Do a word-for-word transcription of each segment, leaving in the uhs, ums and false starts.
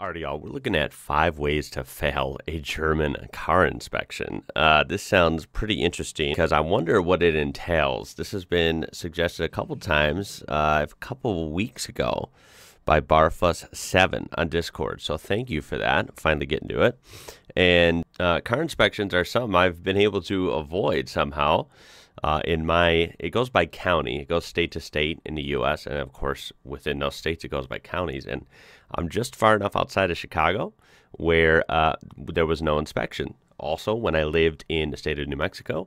Alright, y'all, we're looking at five ways to fail a German car inspection. Uh, this sounds pretty interesting because I wonder what it entails. This has been suggested a couple times, uh, a couple weeks ago by Barfuss seven on Discord. So thank you for that. Finally getting to it. And uh, car inspections are something I've been able to avoid somehow. Uh, in my, it goes by county, it goes state to state in the U S, and of course within those states it goes by counties, and I'm just far enough outside of Chicago where uh, there was no inspection. Also, when I lived in the state of New Mexico,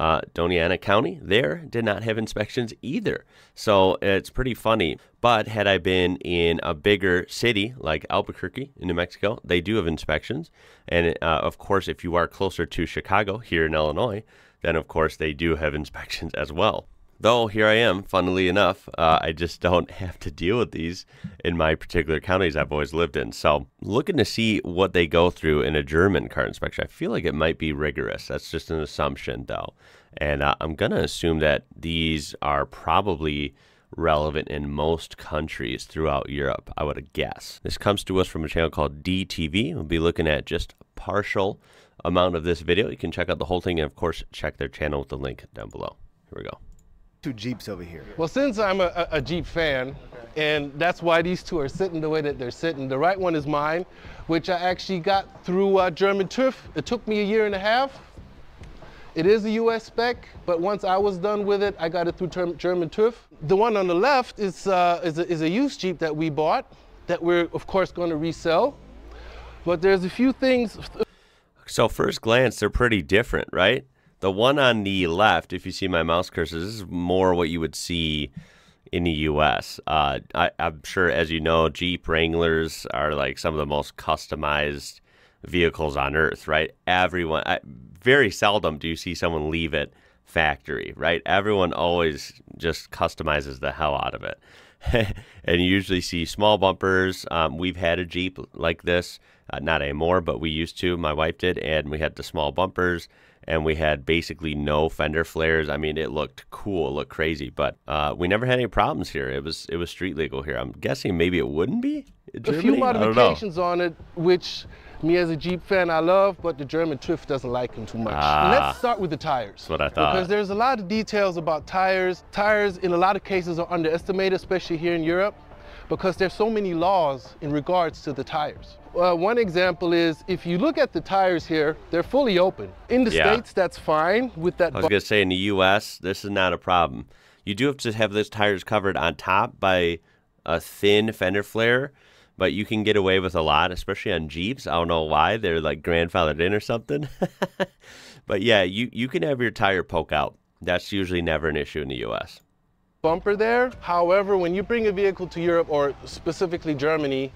uh, Dona Ana County there did not have inspections either. So it's pretty funny. But had I been in a bigger city like Albuquerque in New Mexico, they do have inspections. And uh, of course, if you are closer to Chicago here in Illinois, then of course they do have inspections as well. Though here I am, funnily enough, uh, I just don't have to deal with these in my particular counties I've always lived in. So looking to see what they go through in a German car inspection, I feel like it might be rigorous. That's just an assumption though. And uh, I'm gonna assume that these are probably relevant in most countries throughout Europe, I would guess. This comes to us from a channel called D T V. We'll be looking at just partial amount of this video. You can check out the whole thing and of course check their channel with the link down below. Here we go. Two Jeeps over here. Well, since I'm a, a Jeep fan, okay, and that's why these two are sitting the way that they're sitting. The right one is mine, which I actually got through uh, German TÜV. It took me a year and a half. It is a U S spec, but once I was done with it, I got it through term, German TÜV. The one on the left is, uh, is, a, is a used Jeep that we bought that we're of course going to resell. But there's a few things. So first glance, they're pretty different, right? The one on the left, if you see my mouse cursor, this is more what you would see in the U S. Uh, I, I'm sure, as you know, Jeep Wranglers are like some of the most customized vehicles on earth, right? Everyone, I, very seldom do you see someone leave it factory, right? Everyone always just customizes the hell out of it. And you usually see small bumpers. Um, we've had a Jeep like this, uh, not anymore, but we used to, my wife did, and we had the small bumpers. And we had basically no fender flares. I mean, it looked cool, it looked crazy, but uh, we never had any problems here. It was it was street legal here. I'm guessing maybe it wouldn't be in Germany? A few modifications on it, which me as a Jeep fan I love, but the German TÜV doesn't like them too much. Ah, let's start with the tires. That's what I thought. Because there's a lot of details about tires. Tires in a lot of cases are underestimated, especially here in Europe, because there's so many laws in regards to the tires. Uh, one example is, if you look at the tires here, they're fully open. In the yeah. States, that's fine with that. I was gonna say in the U S, this is not a problem. You do have to have those tires covered on top by a thin fender flare, but you can get away with a lot, especially on Jeeps. I don't know why, they're like grandfathered in or something. But yeah, you, you can have your tire poke out. That's usually never an issue in the U S. Bumper there. However, when you bring a vehicle to Europe, or specifically Germany,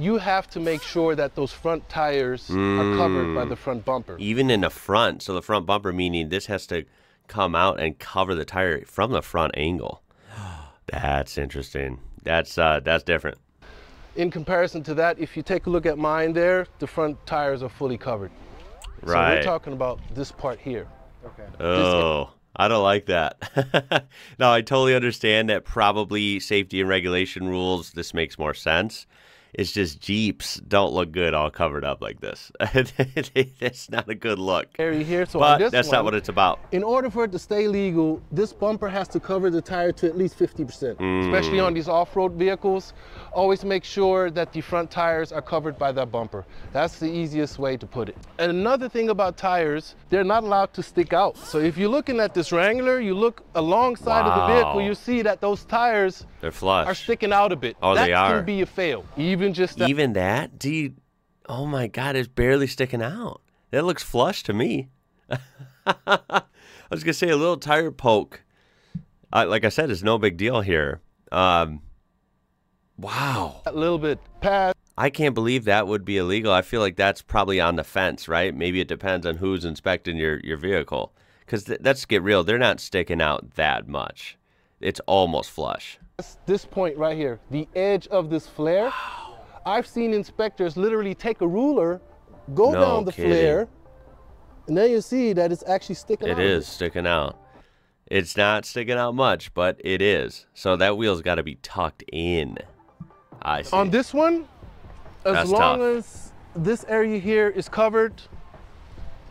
you have to make sure that those front tires mm. are covered by the front bumper. Even in the front, so the front bumper, meaning this has to come out and cover the tire from the front angle. That's interesting. That's, uh, that's different. In comparison to that, if you take a look at mine there, the front tires are fully covered. Right. So we're talking about this part here. Okay. Oh. I don't like that. No, I totally understand that probably safety and regulation rules, this makes more sense. It's just Jeeps don't look good all covered up like this. That's not a good look. Here, so but on this that's one, not what it's about. In order for it to stay legal, this bumper has to cover the tire to at least fifty percent, mm. especially on these off-road vehicles. Always make sure that the front tires are covered by that bumper. That's the easiest way to put it. And another thing about tires, they're not allowed to stick out. So if you're looking at this Wrangler, you look alongside wow. of the vehicle, you see that those tires they're flush. Are sticking out a bit. Oh, that they are. That can be a fail. Even Even just that. Even that, dude. Oh my God, it's barely sticking out. That looks flush to me. I was gonna say a little tire poke. Uh, like I said, it's no big deal here. Um, wow. A little bit past. I can't believe that would be illegal. I feel like that's probably on the fence, right? Maybe it depends on who's inspecting your your vehicle. Because th let's get real, they're not sticking out that much. It's almost flush. This point right here, the edge of this flare. Wow. I've seen inspectors literally take a ruler, go no down the kidding. flare, and then you see that it's actually sticking it out. It is sticking out. It's not sticking out much, but it is. So that wheel's got to be tucked in. I see. On this one, as that's long tough. as this area here is covered,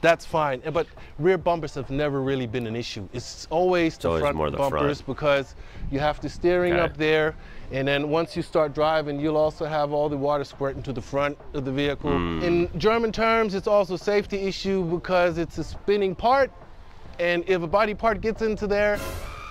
that's fine. But rear bumpers have never really been an issue. It's always it's the always front more the bumpers front. Because you have the steering okay. up there, and then once you start driving, you'll also have all the water squirting to the front of the vehicle. Mm. In German terms, it's also a safety issue because it's a spinning part, and if a body part gets into there,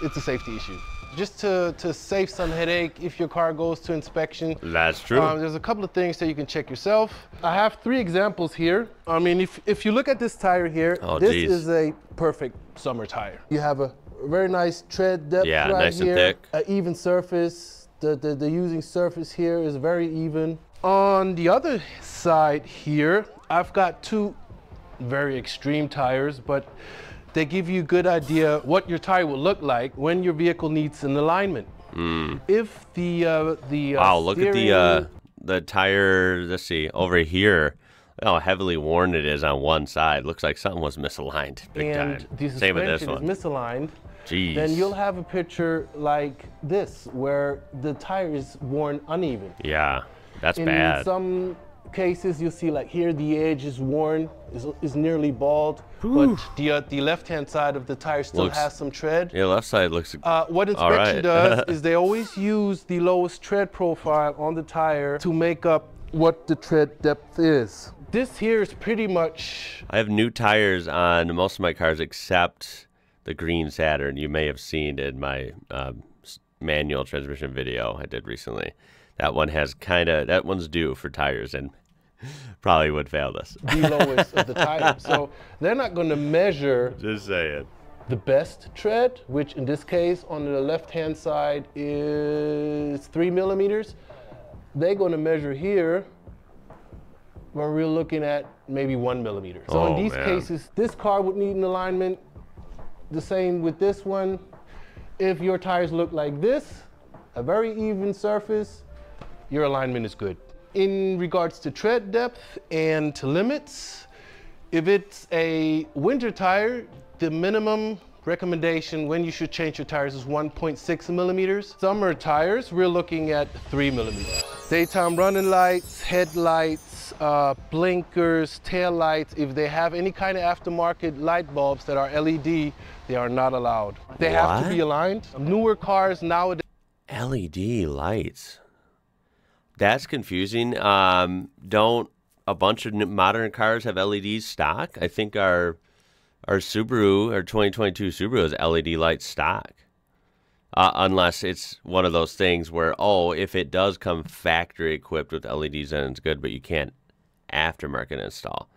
it's a safety issue. Just to, to save some headache if your car goes to inspection. That's true. Um, there's a couple of things that you can check yourself. I have three examples here. I mean, if, if you look at this tire here, oh, this geez. is a perfect summer tire. You have a very nice tread depth yeah, right nice here. Yeah, nice and thick. An even surface. The, the, the using surface here is very even. On the other side here, I've got two very extreme tires, but they give you a good idea what your tire will look like when your vehicle needs an alignment. Mm. If the uh, the uh, wow, look at the uh, the tire. Let's see over here. How heavily worn it is on one side. Looks like something was misaligned. Big and time. The same with this one. Is misaligned. Jeez. Then you'll have a picture like this where the tire is worn uneven. Yeah, that's in bad. Some cases you'll see like here the edge is worn, is, is nearly bald. Ooh. But the uh, the left hand side of the tire still looks, has some tread. Yeah, left side looks uh what inspection all right. does is they always use the lowest tread profile on the tire to make up what the tread depth is. This here is pretty much I have new tires on most of my cars except the green Saturn. You may have seen in my uh, manual transmission video I did recently. That one has kind of, that one's due for tires and probably would fail this. The lowest of the tires. So they're not going to measure just saying. the best tread, which in this case on the left-hand side is three millimeters. They're going to measure here where we're looking at maybe one millimeter. So oh, in these man. cases, this car would need an alignment. The same with this one. If your tires look like this, a very even surface, your alignment is good. In regards to tread depth and to limits, if it's a winter tire, the minimum recommendation when you should change your tires is one point six millimeters. Summer tires, we're looking at three millimeters. Daytime running lights, headlights, uh, blinkers, tail lights, if they have any kind of aftermarket light bulbs that are L E D, they are not allowed. They what? have to be aligned. Newer cars nowadays. L E D lights. That's confusing. Um, don't a bunch of modern cars have L E D stock? I think our our Subaru, our twenty twenty-two Subaru is L E D light stock. Uh, unless it's one of those things where, oh, if it does come factory equipped with L E Ds, then it's good, but you can't aftermarket install.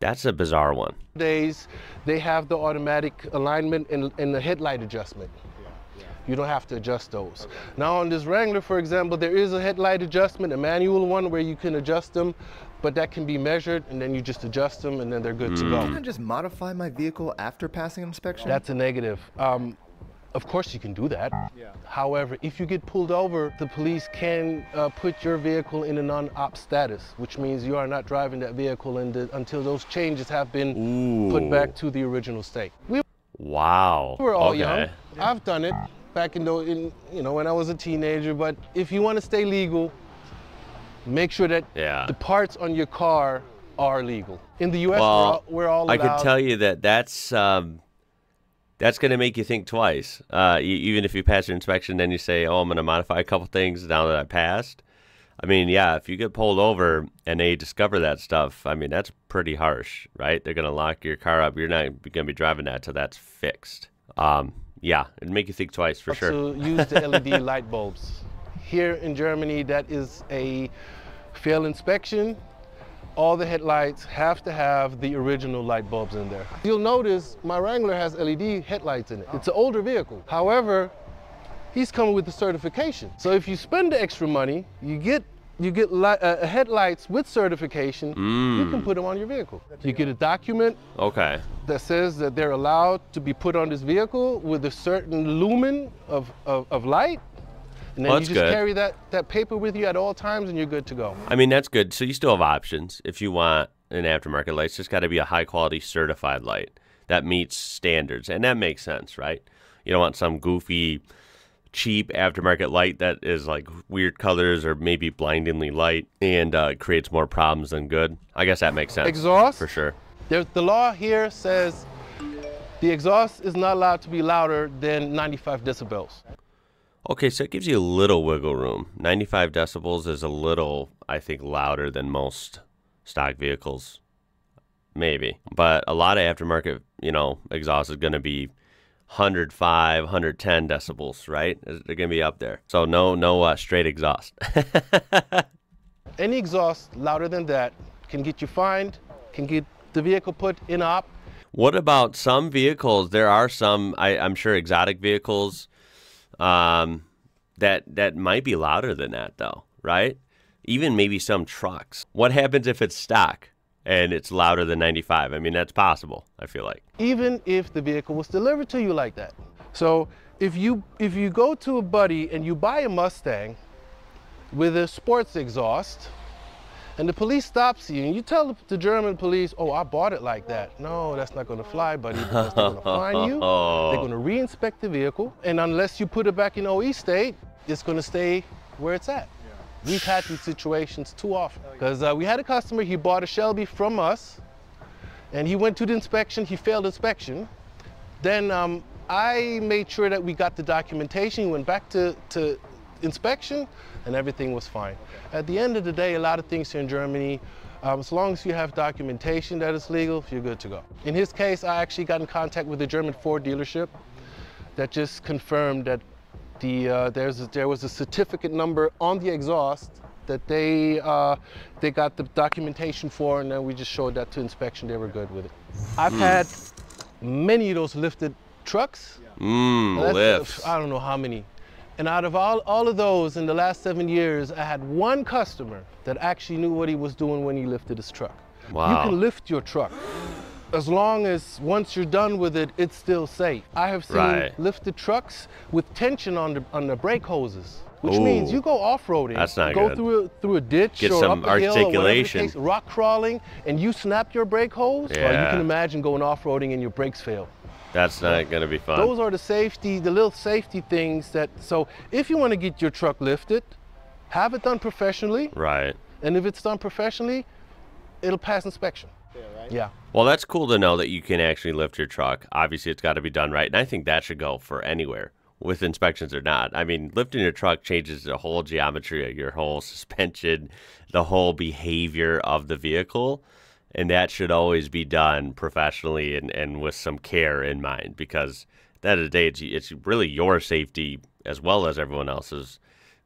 That's a bizarre one. Nowadays, they have the automatic alignment and, and the headlight adjustment. You don't have to adjust those. Okay. Now on this Wrangler, for example, there is a headlight adjustment, a manual one where you can adjust them, but that can be measured and then you just adjust them and then they're good mm. to go. Can I just modify my vehicle after passing inspection? That's a negative. Um, of course you can do that. Yeah. However, if you get pulled over, the police can uh, put your vehicle in a non-op status, which means you are not driving that vehicle in the, until those changes have been Ooh. put back to the original state. We wow. We were all okay. young. I've done it. Back in, the, in, you know, when I was a teenager, but if you want to stay legal, make sure that yeah. the parts on your car are legal. In the U S, well, we're, all, we're all allowed. I can tell you that that's, um, that's going to make you think twice. Uh, you, even if you pass your inspection, then you say, oh, I'm going to modify a couple things now that I passed. I mean, yeah, if you get pulled over and they discover that stuff, I mean, that's pretty harsh, right? They're going to lock your car up. You're not going to be driving that till that's fixed. Um, Yeah, it'd make you think twice for sure. To use the L E D light bulbs. Here in Germany, that is a fail inspection. All the headlights have to have the original light bulbs in there. You'll notice my Wrangler has L E D headlights in it. It's an older vehicle. However, he's coming with the certification. So if you spend the extra money, you get you get light, uh, headlights with certification, mm. you can put them on your vehicle. You get a document okay. that says that they're allowed to be put on this vehicle with a certain lumen of, of, of light. And then well, you just good. carry that, that paper with you at all times and you're good to go. I mean, that's good. So you still have options if you want an aftermarket light. It's just got to be a high quality certified light that meets standards. And that makes sense, right? You don't want some goofy cheap aftermarket light that is like weird colors or maybe blindingly light and uh, creates more problems than good. I guess that makes sense. Exhaust? For sure. There's, the law here says the exhaust is not allowed to be louder than ninety-five decibels. Okay, so it gives you a little wiggle room. ninety-five decibels is a little, I think, louder than most stock vehicles, maybe. But a lot of aftermarket, you know, exhaust is going to be one oh five, one ten decibels, right? They're going to be up there. So no, no uh, straight exhaust. Any exhaust louder than that can get you fined, can get the vehicle put in op. What about some vehicles? There are some, I, I'm sure, exotic vehicles um that that might be louder than that though, right? Even maybe some trucks. What happens if it's stock and it's louder than ninety-five? I mean, that's possible, I feel like, even if the vehicle was delivered to you like that. So if you if you go to a buddy and you buy a Mustang with a sports exhaust and the police stops you and you tell the German police, oh, I bought it like that. No, that's not gonna fly, buddy, because they're gonna fine you, they're gonna re-inspect the vehicle, and unless you put it back in O E state, it's gonna stay where it's at. Yeah. We've had these situations too often, because uh, we had a customer, he bought a Shelby from us, and he went to the inspection, he failed inspection. Then um, I made sure that we got the documentation, he went back to, to inspection, and everything was fine. At the end of the day, a lot of things here in Germany, um, as long as you have documentation that is legal, you're good to go. In his case, I actually got in contact with a German Ford dealership that just confirmed that the uh, there's a, there was a certificate number on the exhaust that they uh, they got the documentation for, and then we just showed that to inspection. They were good with it. I've mm. had many of those lifted trucks. Mm, lifts. I don't know how many. And out of all, all of those in the last seven years, I had one customer that actually knew what he was doing when he lifted his truck. Wow. You can lift your truck as long as once you're done with it, it's still safe. I have seen right. lifted trucks with tension on the, on the brake hoses, which Ooh, means you go off-roading, that's not go good. through a, through a ditch Get or some up a hill or whatever it takes, rock crawling, and you snap your brake hose, yeah. Well, you can imagine going off-roading and your brakes fail. That's not going to be fun. Those are the safety, the little safety things that, so if you want to get your truck lifted, have it done professionally. Right. And if it's done professionally, it'll pass inspection. Yeah, right? Yeah. Well, that's cool to know that you can actually lift your truck. Obviously, it's got to be done right. And I think that should go for anywhere, with inspections or not. I mean, lifting your truck changes the whole geometry of your whole suspension, the whole behavior of the vehicle. And that should always be done professionally and, and with some care in mind, because at the end of the day, it's, it's really your safety as well as everyone else's.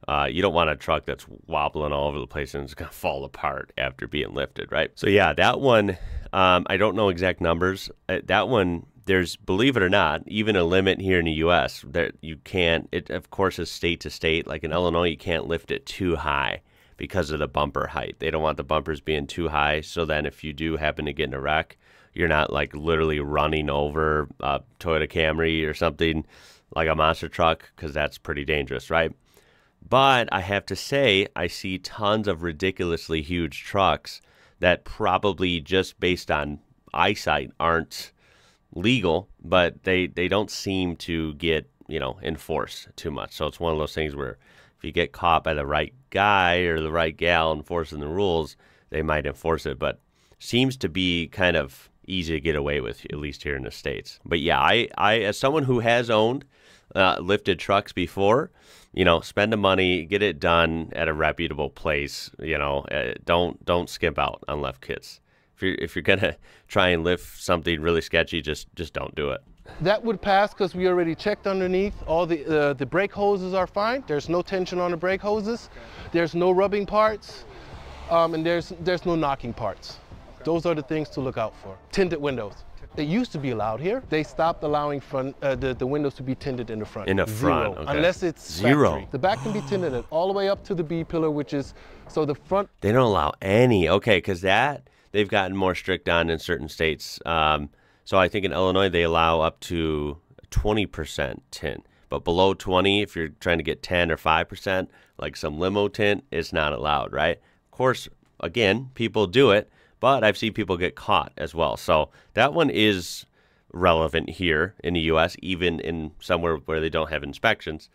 Uh, you don't want a truck that's wobbling all over the place and it's going to fall apart after being lifted, right? So yeah, that one, um, I don't know exact numbers. That one, there's, believe it or not, even a limit here in the U S that you can't, it of course is state to state. Like in Illinois, you can't lift it too high, because of the bumper height. They don't want the bumpers being too high, so then if you do happen to get in a wreck, you're not like literally running over a Toyota Camry or something like a monster truck, because that's pretty dangerous, right? But I have to say, I see tons of ridiculously huge trucks that probably just based on eyesight aren't legal, but they, they don't seem to get, you know, enforced too much. So it's one of those things where if you get caught by the right guy or the right gal enforcing the rules, they might enforce it, but seems to be kind of easy to get away with, at least here in the States. But yeah, I, I as someone who has owned uh, lifted trucks before, you know, spend the money, get it done at a reputable place, you know, uh, don't don't skimp out on lift kits. If you're, if you're gonna try and lift something really sketchy, just just don't do it. That would pass because we already checked underneath. All the uh, the brake hoses are fine. There's no tension on the brake hoses. Okay. There's no rubbing parts, um, and there's there's no knocking parts. Okay. Those are the things to look out for. Tinted windows. They used to be allowed here. They stopped allowing front uh, the the windows to be tinted in the front. In the front, zero. Okay. Unless it's zero. Factory. The back can be tinted at all the way up to the B pillar, which is so the front. They don't allow any. Okay, because that they've gotten more strict on in certain states. Um, So I think in Illinois, they allow up to twenty percent tint, but below twenty, if you're trying to get ten or five percent, like some limo tint, it's not allowed, right? Of course, again, people do it, but I've seen people get caught as well. So that one is relevant here in the U S, even in somewhere where they don't have inspections.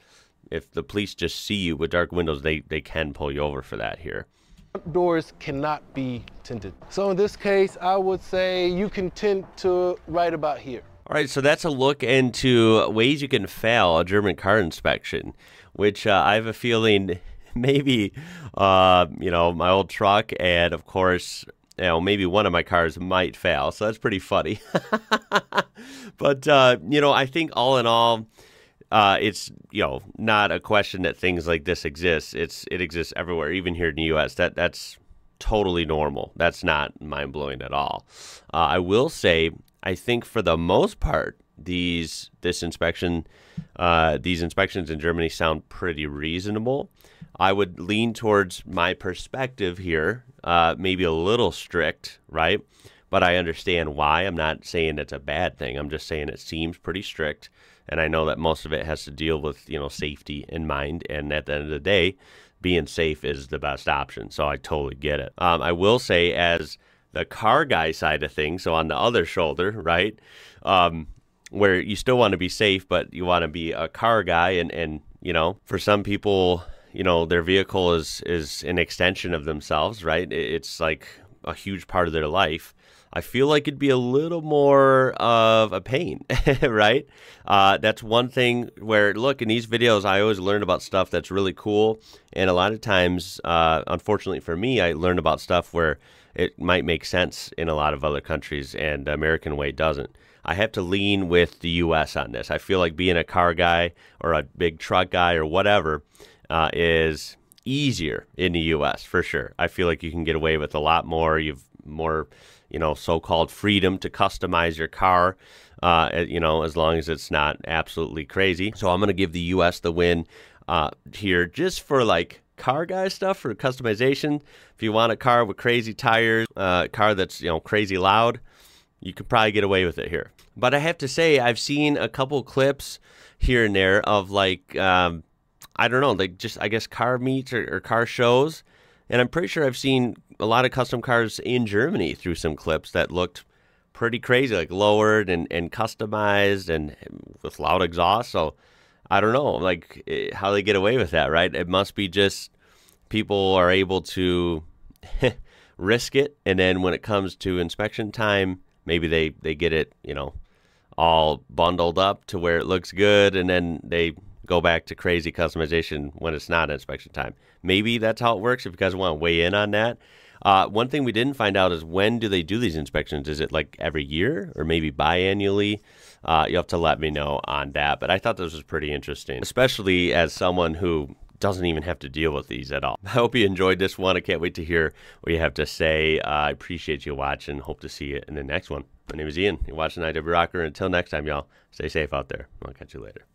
if the police just see you with dark windows, they, they can pull you over for that here. Front doors cannot be tinted. So in this case, I would say you can tint to right about here. All right, so that's a look into ways you can fail a German car inspection, which uh, I have a feeling maybe, uh, you know, my old truck and, of course, you know, maybe one of my cars might fail. So that's pretty funny. But, uh, you know, I think all in all, Uh, it's, you know, not a question that things like this exist. It's, it exists everywhere, even here in the U S That, that's totally normal. That's not mind-blowing at all. Uh, I will say, I think for the most part, these, this inspection, uh, these inspections in Germany sound pretty reasonable. I would lean towards my perspective here, uh, maybe a little strict, right? But I understand why. I'm not saying it's a bad thing. I'm just saying it seems pretty strict. And I know that most of it has to deal with, you know, safety in mind. And at the end of the day, being safe is the best option. So I totally get it. Um, I will say, as the car guy side of things, so on the other shoulder, right, um, where you still want to be safe, but you want to be a car guy. And, and, you know, for some people, you know, their vehicle is, is an extension of themselves, right? It's like a huge part of their life. I feel like it'd be a little more of a pain, right? Uh, that's one thing where, look, in these videos, I always learn about stuff that's really cool. And a lot of times, uh, unfortunately for me, I learn about stuff where it might make sense in a lot of other countries and the American way doesn't. I have to lean with the U S on this. I feel like being a car guy or a big truck guy or whatever uh, is easier in the U S for sure. I feel like you can get away with a lot more. You've more... you know, so-called freedom to customize your car, uh, you know, as long as it's not absolutely crazy. So I'm going to give the U S the win uh, here just for, like, car guy stuff, for customization. If you want a car with crazy tires, a uh, car that's, you know, crazy loud, you could probably get away with it here. But I have to say, I've seen a couple clips here and there of, like, um, I don't know, like just, I guess, car meets or, or car shows. And I'm pretty sure I've seen a lot of custom cars in Germany through some clips that looked pretty crazy, like lowered and, and customized and with loud exhaust. So I don't know, like, it, how they get away with that, right? It must be just people are able to risk it. And then when it comes to inspection time, maybe they, they get it, you know, all bundled up to where it looks good. And then they go back to crazy customization when it's not inspection time. Maybe that's how it works, if you guys want to weigh in on that. Uh, one thing we didn't find out is, when do they do these inspections? Is it like every year or maybe biannually? Uh, you'll have to let me know on that. But I thought this was pretty interesting, especially as someone who doesn't even have to deal with these at all. I hope you enjoyed this one. I can't wait to hear what you have to say. Uh, I appreciate you watching. Hope to see you in the next one. My name is Ian. You're watching I W Rocker. Until next time, y'all, stay safe out there. I'll catch you later.